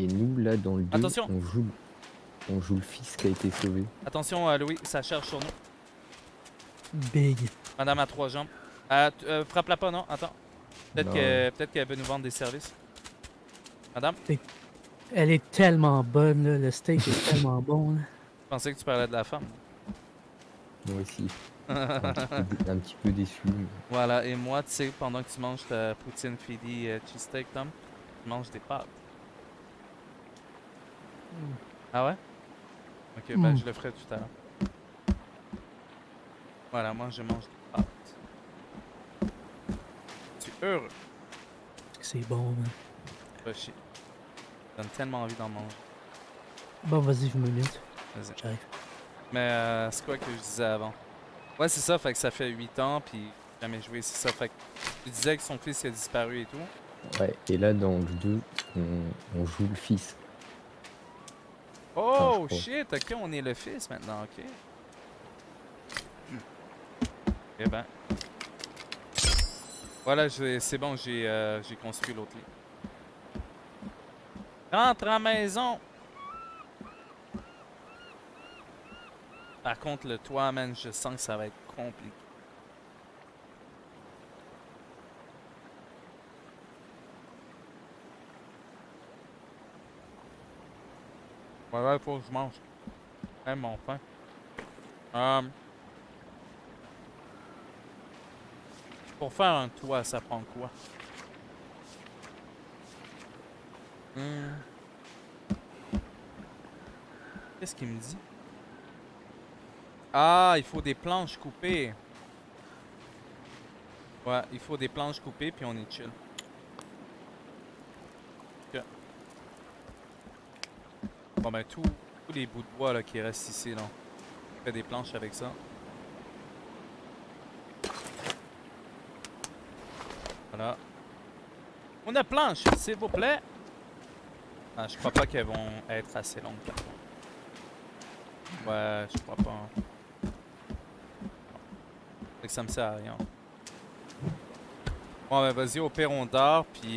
Et nous, là, dans le 2, on joue le fils qui a été sauvé. Attention, Louis, ça charge sur nous. Big. Madame à 3 jambes. Frappe-la pas, non? Attends. Peut-être qu'elle peut nous vendre des services. Madame? Elle est tellement bonne, là. Le steak est tellement bon. Là. Je pensais que tu parlais de la femme. Moi aussi. Un petit peu déçu. Voilà, et moi, tu sais, pendant que tu manges ta poutine Fidi cheesesteak, Tom, tu manges des pâtes. Mm. Ah ouais? Ok, ben je le ferai tout à l'heure. Voilà, moi je mange des pâtes. Je suis heureux. C'est bon, man. Pas chier. J'ai tellement envie d'en manger. Bon, vas-y, je me mute. Vas-y. J'arrive. Mais c'est quoi que je disais avant? Ouais, c'est ça, fait que ça fait 8 ans, puis jamais joué, c'est ça, fait que tu disais que son fils a disparu et tout. Ouais, et là, dans le 2, on joue le fils. Oh, enfin, shit, ok, on est le fils maintenant, ok. Eh ben. Voilà, c'est bon, j'ai construit l'autre lit. Rentre à la maison! Par contre, le toit, man, je sens que ça va être compliqué. Voilà, il faut que je mange. Même mon pain. Pour faire un toit, ça prend quoi? Qu'est-ce qu'il me dit? Ah, il faut des planches coupées. Ouais, il faut des planches coupées, puis on est chill. Okay. Bon, ben, tous les bouts de bois là, qui restent ici, là. On fait des planches avec ça. Voilà. On a planche, s'il vous plaît. Ah, je crois pas qu'elles vont être assez longues. Ouais, je crois pas. Hein. Ça me sert à rien. Bon, ben vas-y, au pire on dort, puis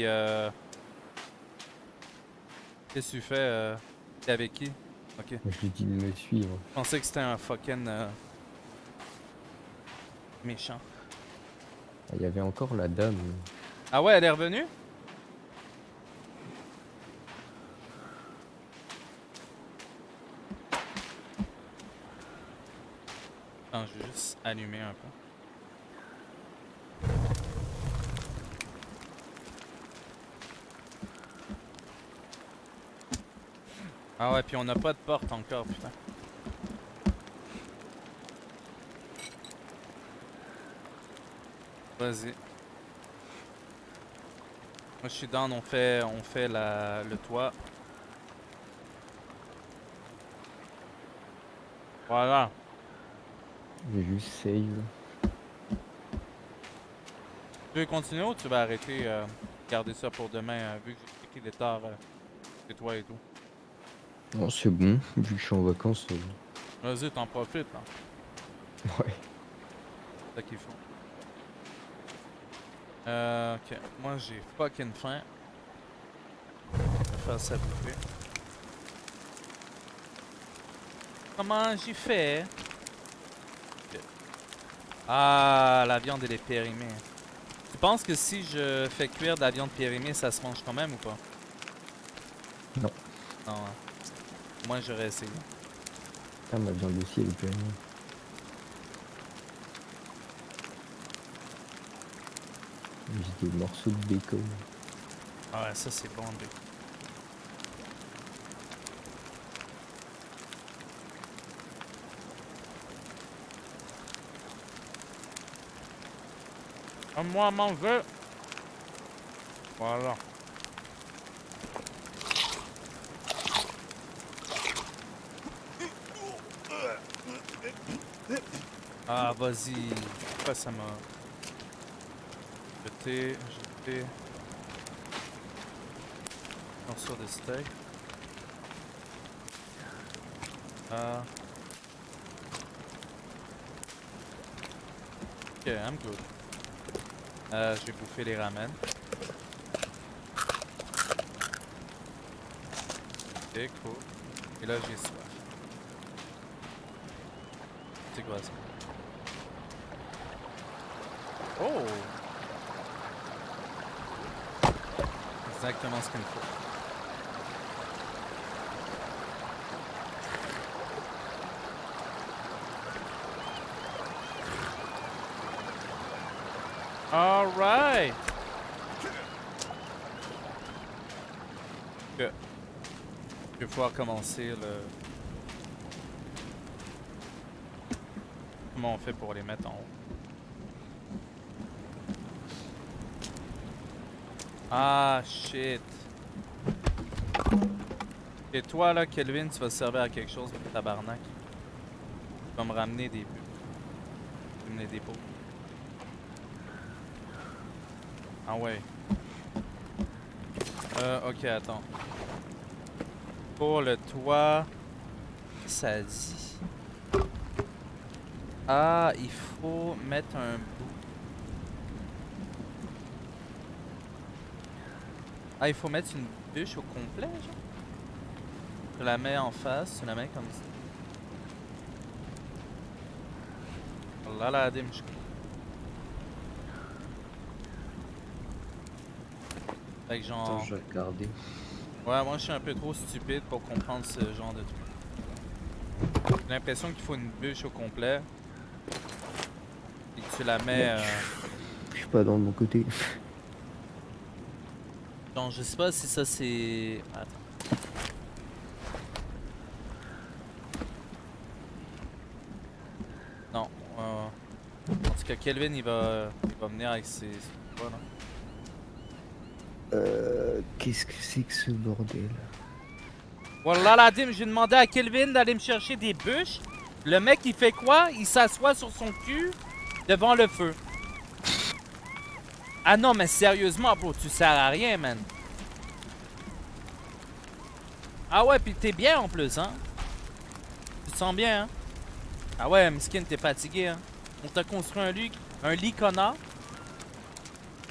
qu'est-ce que tu fais? T'es avec qui? Ok. Je lui dis de me suivre. Je pensais que c'était un fucking méchant. Il y avait encore la dame. Ah ouais, elle est revenue? Attends, je vais juste allumer un peu. Ah ouais, puis on n'a pas de porte encore, putain. Vas-y. Moi je suis down, on fait le toit. Voilà. J'ai juste save. Tu veux continuer ou tu vas arrêter, garder ça pour demain, vu que j'ai cliqué les tard chez toi et tout? Non, c'est bon, vu que je suis en vacances. Vas-y, t'en profites, hein? Ouais. C'est ça qu'ils font. Ok, moi j'ai fucking faim. Je vais faire ça bouffer. Comment j'y fais? Okay. Ah, la viande elle est périmée. Tu penses que si je fais cuire de la viande périmée, ça se mange quand même ou pas? Non. Non, hein. Moi j'aurais essayé. Ah, ma viande aussi elle est périmée. J'ai des morceaux de bacon. Ah ouais, ça c'est bon le bacon. Ah, moi à manger. Voilà. Ah, vas-y. Pourquoi ça m'a... Jeté... Morceau de steak. Ah... Ok, I'm good. Je vais bouffer les ramen. déco. Et là j'ai soif. C'est quoi ça? Oh! Exactement ce qu'il me faut. All right. Je vais pouvoir commencer le... Comment on fait pour les mettre en haut? Ah, shit. Et toi, là, Kelvin, tu vas servir à quelque chose, tabarnak. Tu vas me ramener des buts. Tu vas me les dépôts. Ah ouais. Ok, attends. Pour le toit, ça dit... Ah, il faut mettre un bout. Ah, il faut mettre une bûche au complet, genre? Tu la mets en face, tu la mets comme ça. Là, là, dimshko. Fait que genre... Attends, je vais regarder. Ouais, moi, je suis un peu trop stupide pour comprendre ce genre de truc. J'ai l'impression qu'il faut une bûche au complet. Et que tu la mets... Je suis pas dans de mon côté. Non, je sais pas si ça c'est... Attends. Non, en tout cas Kelvin il va venir avec ses... Voilà. Qu'est-ce que c'est que ce bordel? Voilà la dîme, j'ai demandé à Kelvin d'aller me chercher des bûches. Le mec il fait quoi? Il s'assoit sur son cul devant le feu. Ah non, mais sérieusement, bro, tu sers à rien, man. Ah ouais, pis t'es bien en plus, hein. Tu te sens bien, hein. Ah ouais, Miskin, t'es fatigué, hein. On t'a construit un lit connard.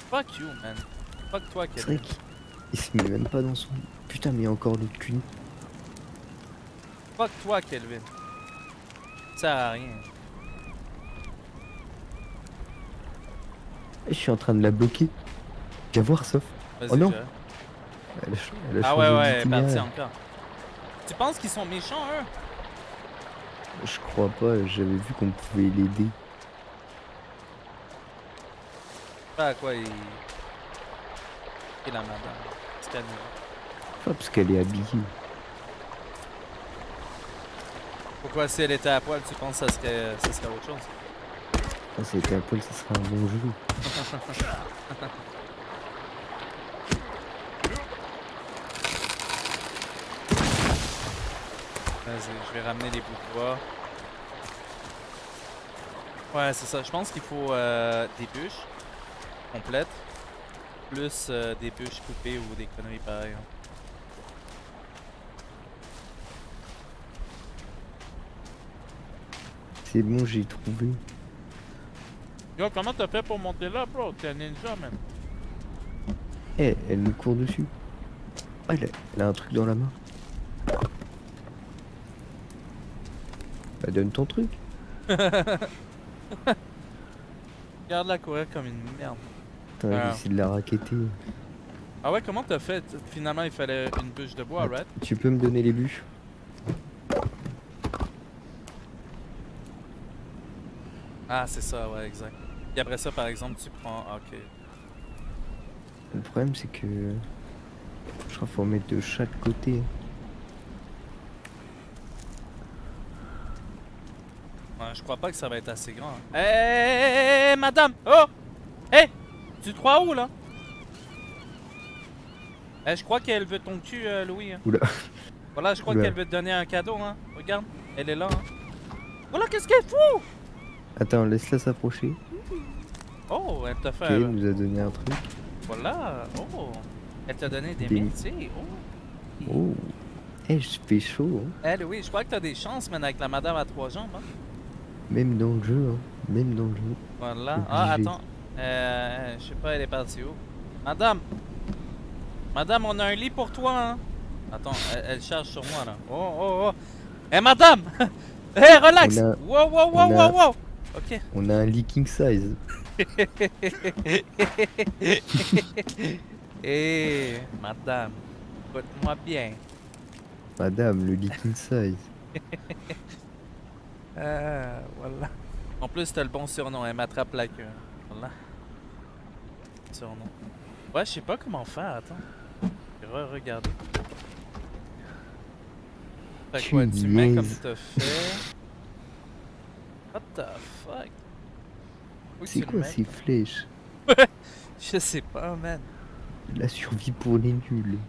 Fuck you, man. Fuck toi, Kevin. Il se met même pas dans son... Putain, mais il y a encore l'autre cul. Fuck toi, Kelvin. Ça sert à rien. Je suis en train de la bloquer. Viens voir, sauf. Oh non! Elle a ah ouais, ouais, elle est partie encore. Tu penses qu'ils sont méchants, eux? Je crois pas, j'avais vu qu'on pouvait l'aider. Ah, quoi, il. Et la madame. C'est à nous. Pas parce qu'elle est habillée. Pourquoi si elle était à poil, tu penses que ça serait autre chose? Ah, c'était un peu, ça serait un bon jeu. Vas-y, je vais ramener les bouts de bois. Ouais, c'est ça. Je pense qu'il faut des bûches complètes, plus des bûches coupées ou des conneries pareilles. Hein. C'est bon, j'ai trouvé. Yo, comment t'as fait pour monter là, bro? T'es un ninja, man. Eh, hey, elle nous court dessus. Ah, elle a un truc dans la main. Bah, donne ton truc. Regarde-la courir comme une merde. T'as réussi de la raqueter. Ah ouais, comment t'as fait? Finalement, il fallait une bûche de bois, right? Tu peux me donner les bûches? Ah, c'est ça, ouais, exact. Et après ça, par exemple, tu prends... Ok. Le problème, c'est que... Je crois qu'il faut mettre de chaque côté. Ouais, je crois pas que ça va être assez grand. Hé, hey, madame! Oh! Hé! Hey! Tu te crois où, là? Eh, hey, je crois qu'elle veut ton cul, Louis. Hein. Oula. Voilà, je crois qu'elle veut te donner un cadeau, hein. Regarde, elle est là, hein. Voilà, qu'est-ce qu'elle fout? Attends, laisse-la s'approcher. Oh, elle t'a fait... Okay, elle nous a donné un truc. Voilà, oh. Elle t'a donné des métiers, oh. Oh. Eh, je suis chaud, hein. Eh, oui, je crois que t'as des chances, man, avec la madame à trois jambes, hein. Même dans le jeu, hein. Même dans le jeu. Voilà. Obligé. Ah, attends. Je sais pas, elle est partie où. Madame. Madame, on a un lit pour toi, hein. Attends, elle charge sur moi là. Oh oh oh. Eh hey, madame. Eh hey, relax. Wow wow wow wow wow. Ok. On a un leaking size. Eh hey, madame, écoute-moi bien. Madame, le leaking size. Voilà. En plus t'as le bon surnom, elle m'attrape la queue. Voilà. Surnom. Ouais, je sais pas comment faire, attends. Re-regarder. Fait quoi, tu mets comme t'as fait. What the fuck? C'est quoi ces flèches? Je sais pas, man. La survie pour les nuls.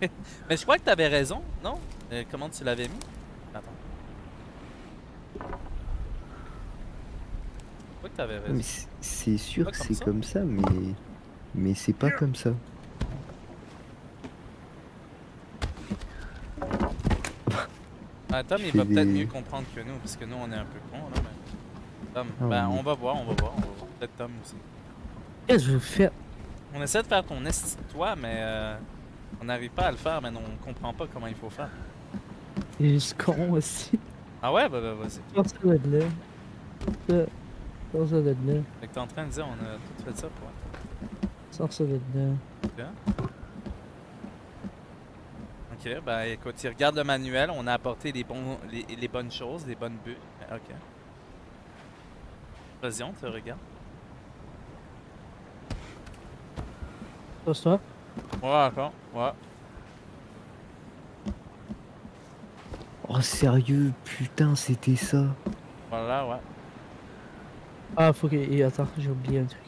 Mais je crois que t'avais raison, non? Comment tu l'avais mis? Attends. Je crois que t'avais raison. C'est sûr que c'est comme ça, mais. Mais c'est pas comme ça. Ah, Tom, il va peut-être mieux comprendre que nous, parce que nous on est un peu cons là. Mais... Tom, oh, ben oui. on va voir. Peut-être Tom aussi. Qu'est-ce que je veux faire? On essaie de faire ton toi, mais on n'arrive pas à le faire, mais on comprend pas comment il faut faire. Il est juste con aussi. Ah ouais, bah vas-y. Je pense que ça doit être là. Fait que t'es en train de dire, on a tout fait ça pour. Ok, bah écoute, il regarde le manuel, on a apporté les bonnes choses, les bonnes buts. Ok. Vas-y, on te regarde. Pose-toi. Ouais, encore. Ouais. Oh, sérieux, putain, c'était ça. Voilà, ouais. Ah, faut que. Attends, j'ai oublié un truc.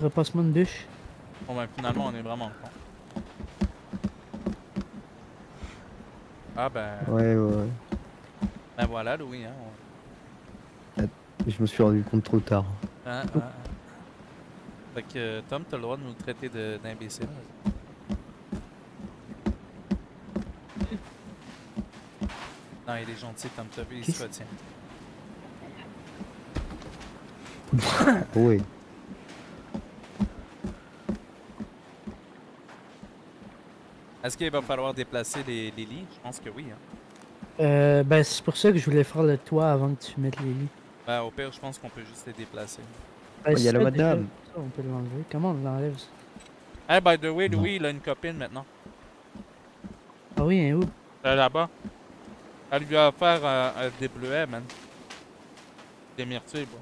Repassement de douche. Bon ben finalement on est vraiment con. Ah ben... Ouais ouais. Ben voilà Louis hein. Je me suis rendu compte trop tard. Ah, ah. Fait que Tom t'as le droit de nous traiter d'imbéciles. Non il est gentil Tom, t'as vu il se retient. Oui. Est-ce qu'il va falloir déplacer les lits? Je pense que oui. Hein. Ben c'est pour ça que je voulais faire le toit avant que tu mettes les lits. Ben au pire je pense qu'on peut juste les déplacer. Ben, oh, il y a la madame. Ça, on peut l'enlever. Comment on l'enlève ça? Eh hey, by the way Louis il a une copine maintenant. Ah oui, hein, où? Là-bas. Elle lui a offert des bleuets man. Des myrtilles. Bon.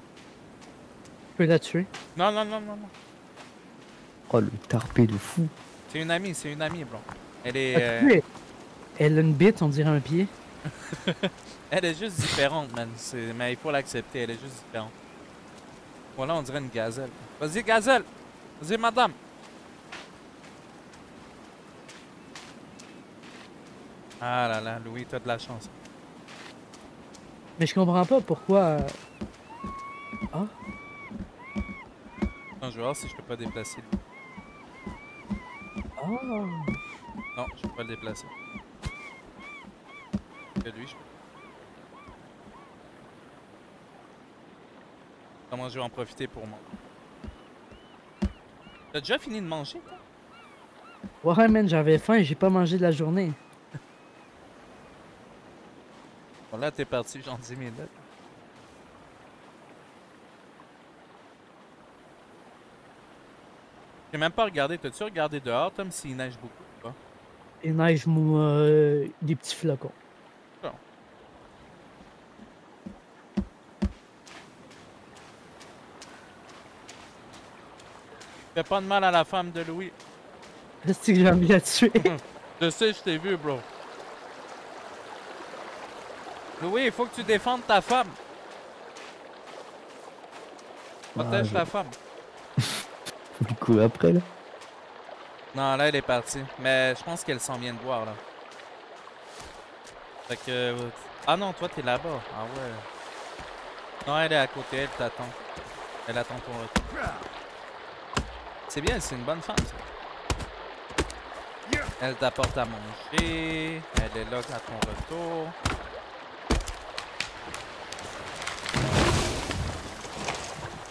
Tu peux la tuer? Non non non non non. Oh le tarpé de fou. C'est une amie bro. Elle est. Elle a une bite, on dirait un pied. Elle est juste différente, man. Mais il faut l'accepter, elle est juste différente. Voilà, on dirait une gazelle. Vas-y, gazelle! Vas-y, madame! Ah là là, Louis, t'as de la chance. Mais je comprends pas pourquoi. Ah? Attends, je vais voir si je peux pas déplacer. Oh! Non, je peux pas le déplacer. Que lui, je peux. Comment je vais en profiter pour moi? T'as déjà fini de manger, toi? Ouais, man, j'avais faim et j'ai pas mangé de la journée. Bon, là, t'es parti, j'en dis mes notes. J'ai même pas regardé. T'as-tu regardé dehors, Tom, s'il neige beaucoup? Il neige des petits flocons. Oh. Fais pas de mal à la femme de Louis. Est-ce que j'ai envie de la tuer? Je sais, je t'ai vu, bro. Louis, il faut que tu défendes ta femme. Protège la femme. Du coup, après, là? Non, là, elle est partie. Mais je pense qu'elle s'en vient de voir, là. Fait que... Ah non, toi, t'es là-bas. Ah ouais. Non, elle est à côté, elle t'attend. Elle attend ton retour. C'est bien, c'est une bonne femme, ça. Elle t'apporte à manger. Elle est là à ton retour.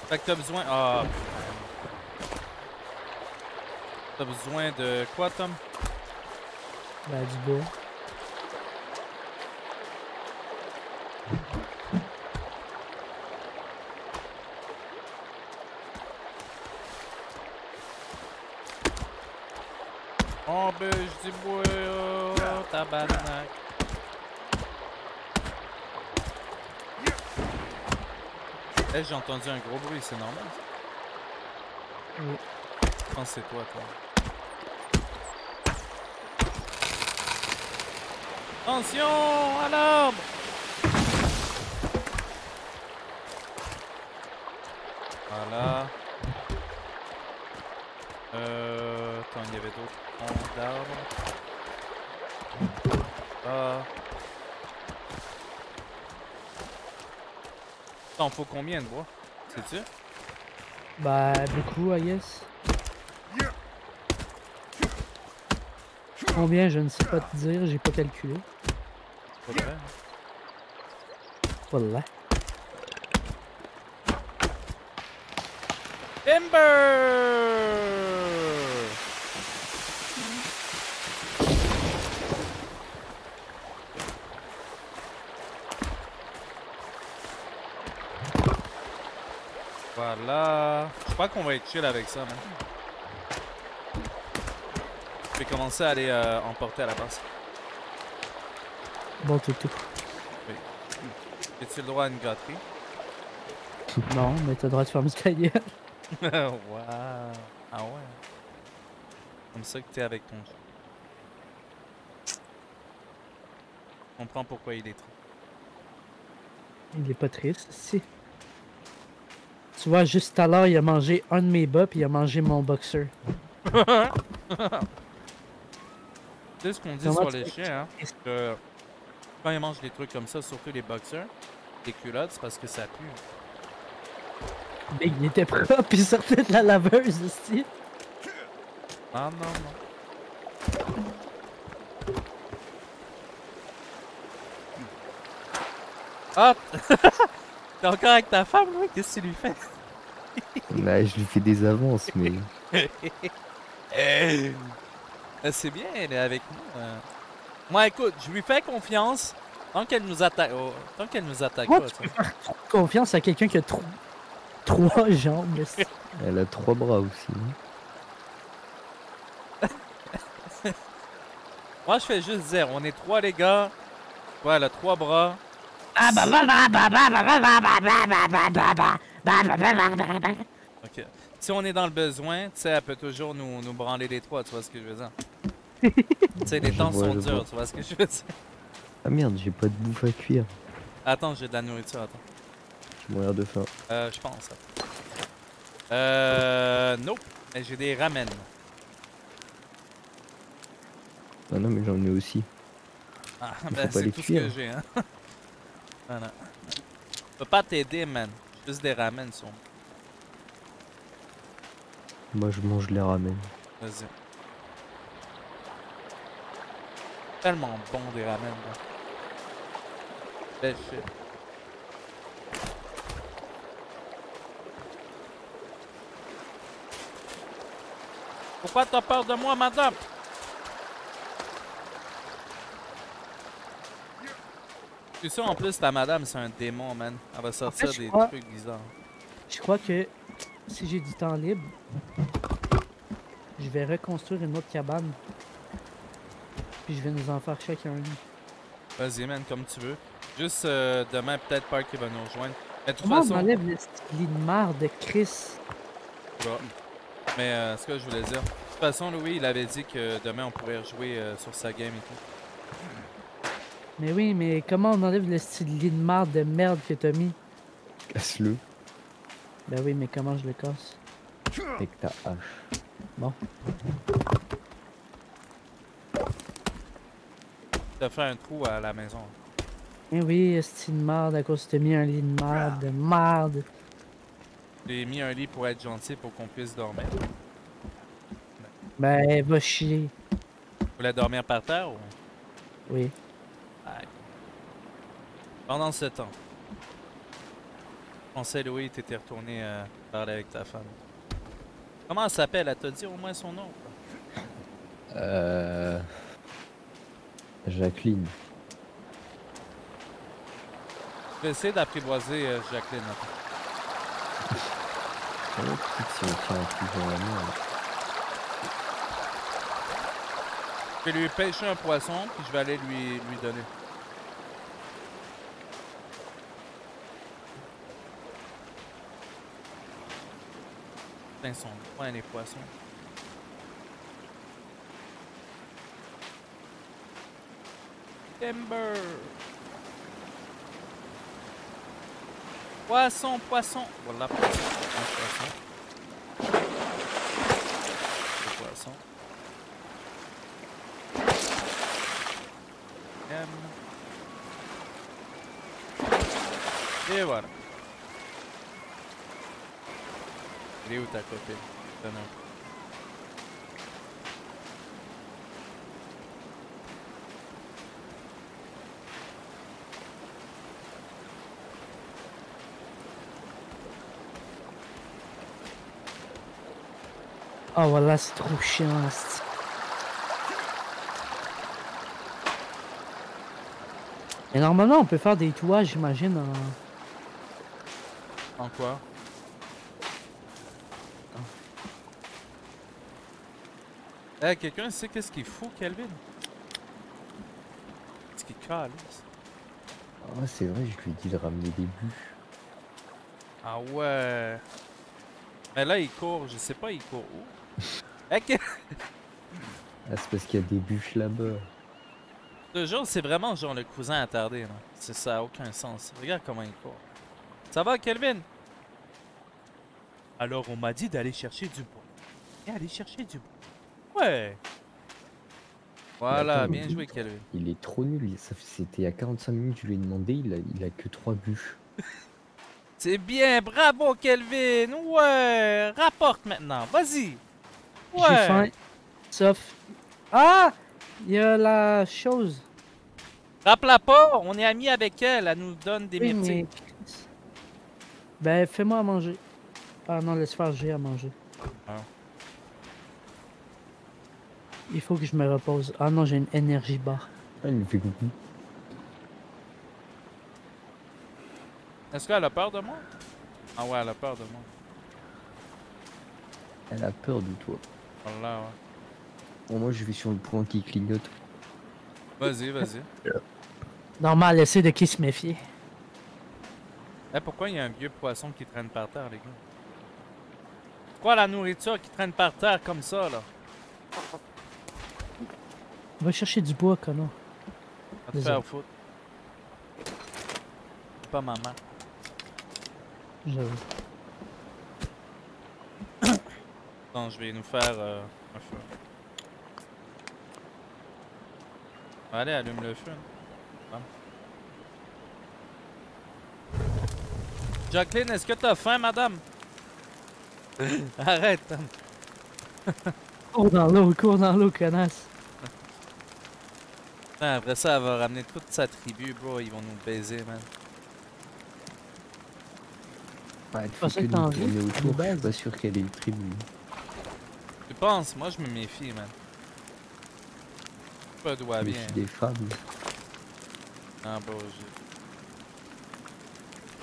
Fait que t'as besoin... Ah... T'as besoin de quoi, Tom? Let's go. Oh ben je dis moi tabarnak. Hey, j'ai entendu un gros bruit, c'est normal? Oui. Je pense que c'est toi, Attention à l'arbre! Voilà. Attends, il y avait d'autres d'arbres. Ah. T'en faut combien de bois? Sais-tu? Bah, beaucoup, I guess. Combien, je ne sais pas te dire, j'ai pas calculé. C'est pas vrai. Voilà. Timber! Voilà. Je crois qu'on va être chill avec ça, man. Je vais commencer à aller emporter à la base. Bon, tout. Oui. As-tu le droit à une gâterie? Non, mais t'as le droit de faire muscailleur. Waouh! Ah ouais! Comme ça que t'es avec ton jeu. Je comprends pourquoi il est triste. Il est pas triste, si. Tu vois, juste tout à l'heure, il a mangé un de mes bas, puis il a mangé mon boxer. C'est ce qu'on dit sur les chiens, hein. Que quand ils mangent des trucs comme ça, surtout les boxers, les culottes, c'est parce que ça pue. Mais il était propre, il sortait de la laveuse aussi. Ah non, non. Ah! T'es encore avec ta femme, oui? Qu'est-ce que tu lui fais? Là, je lui fais des avances, mais... C'est bien, elle est avec nous. Moi, écoute, je lui fais confiance tant qu'elle nous attaque. Oh, tant qu'elle nous attaque pas. Tu peux faire confiance à quelqu'un qui a trop... 3 jambes. Elle a 3 bras aussi. Moi je fais juste dire, on est 3 les gars. Ouais, elle a 3 bras. Ok. Si on est dans le besoin, tu sais, elle peut toujours nous branler les 3, tu vois ce que je veux dire. Tu sais, les temps sont durs, tu vois ce que je veux dire. Ah merde, j'ai pas de bouffe à cuire. Attends, j'ai de la nourriture, attends. Je meurs de faim. Je pense. Nope. Mais j'ai des ramen. Ah non, mais j'en ai aussi. Ah, ben c'est tout ce que j'ai, hein. Voilà. Je peux pas t'aider, man. Juste des ramen, sont. Moi, je mange les ramen. Vas-y. Tellement bon, des ramen, là. Belle shit. Pourquoi t'as peur de moi, madame? Tu sais, en plus, ta madame, c'est un démon, man. Elle va sortir en fait, des trucs bizarres. Je crois que si j'ai du temps libre, je vais reconstruire une autre cabane. Puis je vais nous en faire chacun un. Vas-y, man, comme tu veux. Juste demain, peut-être Park qui va nous rejoindre. Mais de toute façon... on enlève le lit de marre de Chris. Bon. Mais ce que je voulais dire, de toute façon Louis il avait dit que demain on pourrait rejouer sur sa game et tout. Mais oui, mais comment on enlève le style de marde que t'as mis? Casse-le. Ben oui, mais comment je le casse? Avec ta hache. Bon. T'as fait un trou à la maison. Eh oui, style de marde à cause que t'as mis un lit de marde, J'ai mis un lit pour être gentil pour qu'on puisse dormir. Ben, va chier. Tu voulais dormir par terre ou? Oui. Allez. Pendant ce temps, je pensais, Louis, t'étais retourné parler avec ta femme. Comment elle s'appelle? Elle t'a dit au moins son nom? Jacqueline. Je vais essayer d'apprivoiser Jacqueline. Je vais lui pêcher un poisson, puis je vais aller lui donner. Ils sont loin les poissons. Timber! Poisson, poisson! Voilà, poisson. Un poisson. Deux poissons. Et voilà. Elle est où ta copine? Donne un coup. Oh voilà, c'est trop chiant. Et normalement on peut faire des toits, j'imagine. En quoi? Eh, quelqu'un sait qu'est-ce qu'il fout, Calvin? Qu'est-ce qu'il cale? Ah c'est vrai, je lui ai dit de ramener des buts. Ah ouais. Mais là il court, je sais pas il court où. Okay. Ah, c'est parce qu'il y a des bûches là-bas. Toujours, c'est vraiment genre le cousin attardé. Ça n'a aucun sens. Regarde comment il court. Ça va, Kelvin? Alors, on m'a dit d'aller chercher du bois. Et aller chercher du bois. Ouais. Voilà, attends, bien joué, Kelvin. Il est trop nul. C'était il y a 45 minutes que je lui ai demandé. Il a que 3 bûches. C'est bien. Bravo, Kelvin. Ouais. Rapporte maintenant. Vas-y. Ouais. J'ai faim. Sauf. Ah! Il y a la chose. Rappelle-la pas, on est amis avec elle, elle nous donne des myrtilles. Mais... Ben, fais-moi à manger. Ah non, laisse faire, j'ai à manger. Ah. Il faut que je me repose. Ah non, j'ai une énergie barre. Elle me fait coucou. Est-ce qu'elle a peur de moi? Ah ouais, elle a peur de moi. Elle a peur de toi. Voilà, ouais. Bon, moi je vais sur le point qui clignote. Vas-y, vas-y. Normal, essaie de qui se méfier. Eh, pourquoi il y a un vieux poisson qui traîne par terre, les gars? Pourquoi la nourriture qui traîne par terre comme ça, là? On va chercher du bois, connard. On va te faire foutre. Pas maman. J'avoue. Non, je vais nous faire un feu. Allez, allume le feu. Bon. Jacqueline, est-ce que t'as faim, madame? Arrête, Tom. Cours dans l'eau, connasse. Putain, après ça, elle va ramener toute sa tribu, bro. Ils vont nous baiser, man. Ouais, tu penses que t'en ris? Je suis pas sûr qu'elle ait une tribu. Tu penses? Moi, je me méfie, man. Pas doigt bien. Des femmes. Ah bon,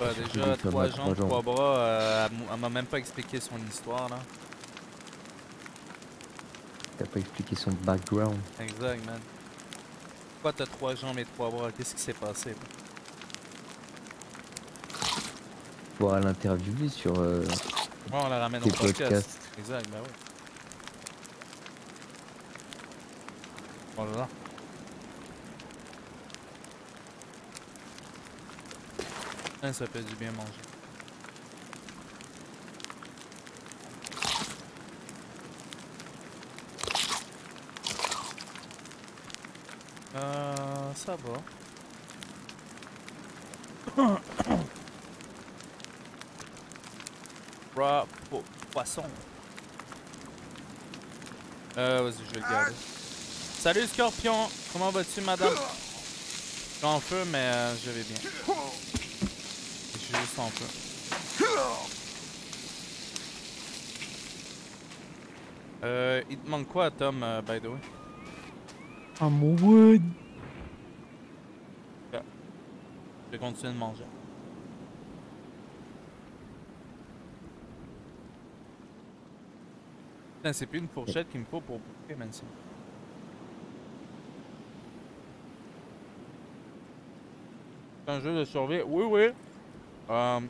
j'ai. Bah, déjà, 3 jambes, 3 bras, elle m'a même pas expliqué son histoire là. T'as pas expliqué son background. Exact, man. Pourquoi t'as 3 jambes et 3 bras? Qu'est-ce qui s'est passé? Pour l'interviewer sur. Ouais, on la ramène au podcast. Exact, bah ouais. Voilà. Ça fait du bien manger. Ça va. Bra poisson. Vas-y, je vais le garder. Salut Scorpion, comment vas-tu madame? Je suis en feu mais je vais bien. Je suis juste en feu. Il te manque quoi Tom, by the way? I'm wood. Je vais continuer de manger. Putain, c'est plus une fourchette qu'il me faut pour bouffer, man. C'est un jeu de survie. Oui, oui.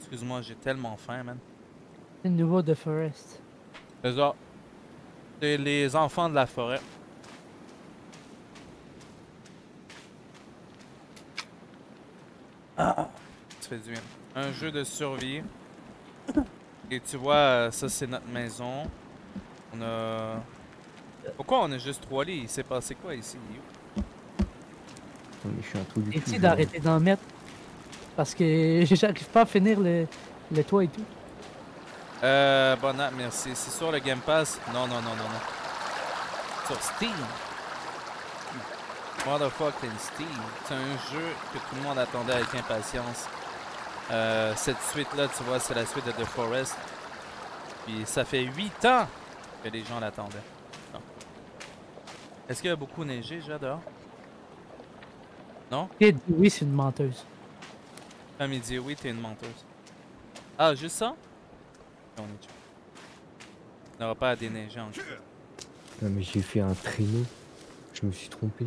Excuse-moi, j'ai tellement faim, man. C'est le nouveau The Forest. C'est ça. C'est les enfants de la forêt. Ah, tu fais du bien. Un jeu de survie. Et tu vois, ça c'est notre maison. On a... Pourquoi on a juste 3 lits? Il s'est passé quoi ici? J'ai d'arrêter d'en mettre. Parce que j'arrive pas à finir le toit et tout. Bon, non, merci. C'est sur le Game Pass? Non, non, non, non, non. Sur Steam. Motherfucking Steam. C'est un jeu que tout le monde attendait avec impatience. Cette suite-là, tu vois, c'est la suite de The Forest. Puis ça fait 8 ans que les gens l'attendaient. Est-ce qu'il y a beaucoup neigé déjà dehors? Non? Oui, c'est une menteuse. Comme il dit, oui, t'es une menteuse. Ah, juste ça? On est tué. On n'aura pas à déneiger en tout cas. Non, mais j'ai fait un traîneau. Je me suis trompé.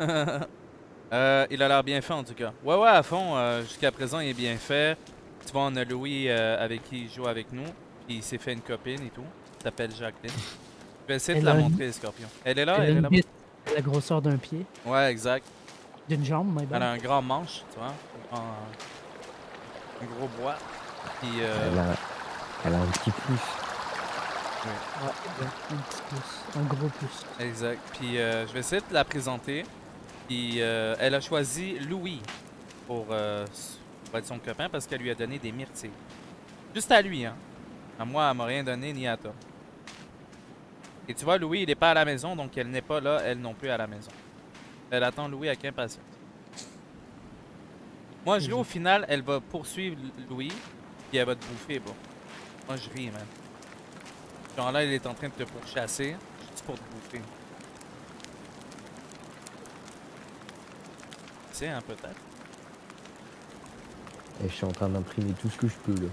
Il a l'air bien fait en tout cas. Ouais, ouais, à fond. Jusqu'à présent, il est bien fait. Tu vois, on a Louis avec qui il joue avec nous. Puis il s'est fait une copine et tout. Elle s'appelle Jacqueline. Je vais essayer de la montrer, Scorpion. Elle est là, elle est là. Elle a la grosseur d'un pied. Ouais, exact. D'une jambe, mais elle a un grand manche, tu vois. Un gros bois. Puis. Elle a un petit plus. Oui. Ouais, un petit plus. Un gros plus. Exact. Puis je vais essayer de la présenter. Puis elle a choisi Louis pour être son copain parce qu'elle lui a donné des myrtilles. Juste à lui, hein. À moi, elle m'a rien donné ni à toi. Et tu vois, Louis, il n'est pas à la maison, donc elle n'est pas là, elle non plus à la maison. Elle attend Louis avec impatience. Moi, je ris au final, elle va poursuivre Louis, puis elle va te bouffer, bon. Moi, je ris, man. Genre là, il est en train de te pourchasser, juste pour te bouffer. C'est un peu tard. Et je suis en train d'imprimer tout ce que je peux, là.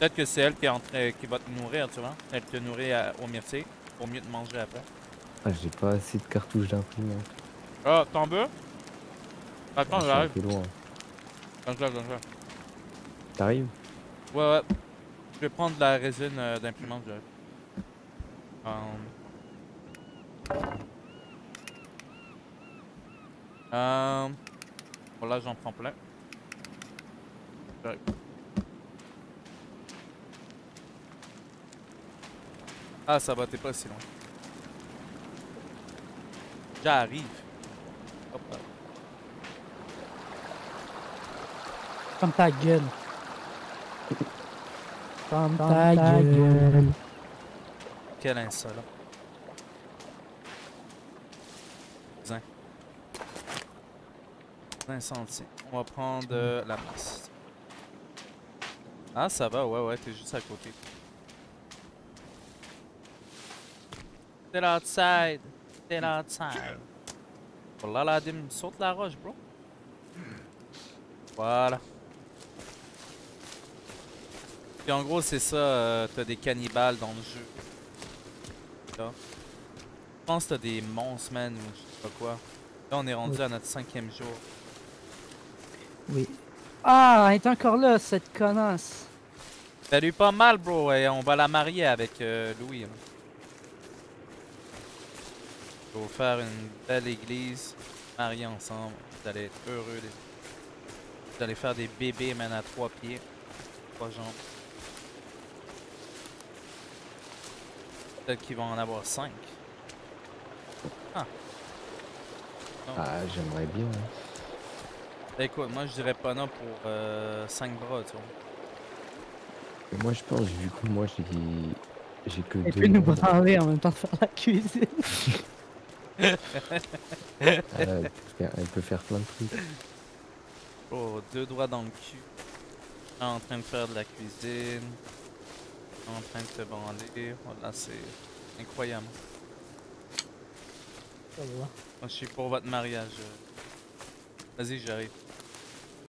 Peut-être que c'est elle qui est en train, qui va te nourrir, tu vois. Elle te nourrit au myrtille, pour mieux te manger après. Ah, j'ai pas assez de cartouches d'imprimer. Ah, t'en veux? Attends, j'arrive. C'est loin. J'arrive. T'arrives? Ouais, ouais. Je vais prendre de la résine d'imprimante, j'arrive. Bon, là, j'en prends plein. J'arrive. Ah, ça va, t'es pas si loin. J'arrive. Hop là. Comme ta gueule. Comme ta gueule. Quel insolent. Zin. Zin sentier. On va prendre la place. Ah, ça va, ouais, ouais, t'es juste à côté. T'es outside. T'es outside. Oh là là, me saute la roche, bro. Voilà. Puis en gros, c'est ça, t'as des cannibales dans le jeu. Là. Je pense que t'as des monstres, man, ou je sais pas quoi. Là, on est rendu à notre 5e jour. Oui. Ah, elle est encore là, cette connasse. Ça lui pas mal, bro, et on va la marier avec Louis. Hein. Je vais vous faire une belle église, marier ensemble. Vous allez être heureux. Vous allez faire des bébés, man, à 3 pieds. 3 jambes. Peut-être qu'ils vont en avoir 5. Ah, j'aimerais bien. Hein. Écoute, moi je dirais pas non pour 5 bras, tu vois. Moi je pense, vu que moi j'ai que 2. Et puis nous branler en même temps de faire la cuisine. Elle peut faire plein de trucs. Oh, 2 doigts dans le cul. En train de faire de la cuisine. En train de se branler. Voilà, c'est incroyable. Moi, je suis pour votre mariage. Vas-y, j'arrive.